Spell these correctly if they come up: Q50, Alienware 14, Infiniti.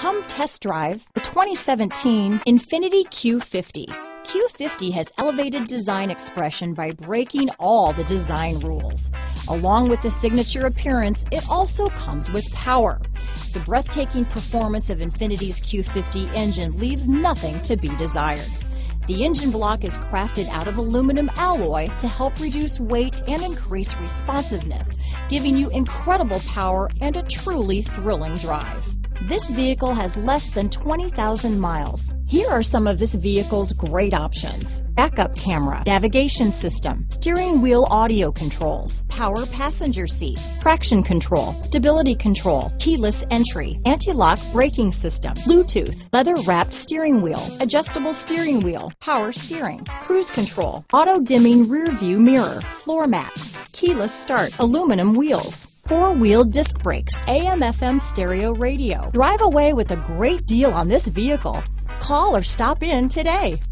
Come test drive the 2017 Infiniti Q50. Q50 has elevated design expression by breaking all the design rules. Along with the signature appearance, it also comes with power. The breathtaking performance of Infiniti's Q50 engine leaves nothing to be desired. The engine block is crafted out of aluminum alloy to help reduce weight and increase responsiveness, giving you incredible power and a truly thrilling drive. This vehicle has less than 20,000 miles. Here are some of this vehicle's great options: backup camera, navigation system, steering wheel audio controls, power passenger seat, traction control, stability control, keyless entry, anti-lock braking system, Bluetooth, leather-wrapped steering wheel, adjustable steering wheel, power steering, cruise control, auto-dimming rear view mirror, floor mats, keyless start, aluminum wheels, four-wheel disc brakes, AM/FM stereo radio. Drive away with a great deal on this vehicle. Call or stop in today.